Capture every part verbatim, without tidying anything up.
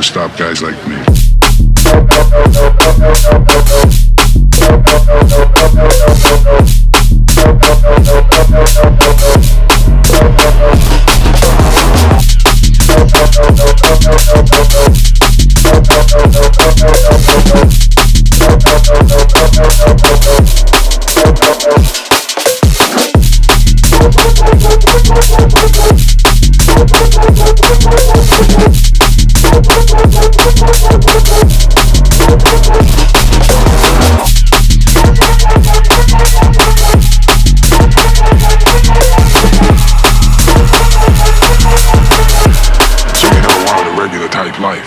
Stop guys like me. Life.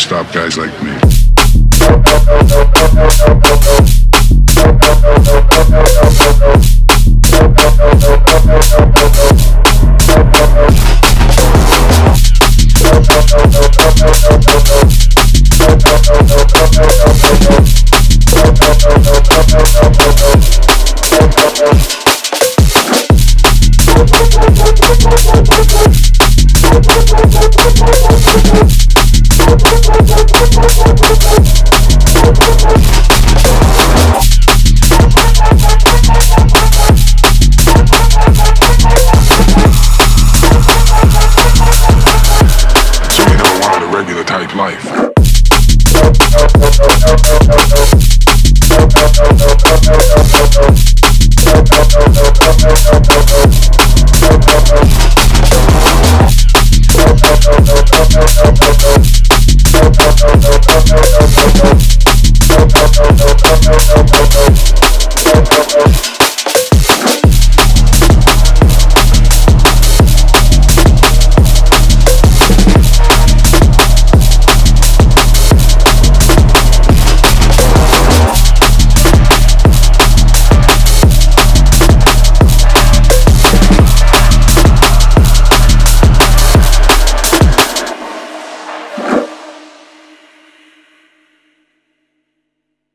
Stop guys like me.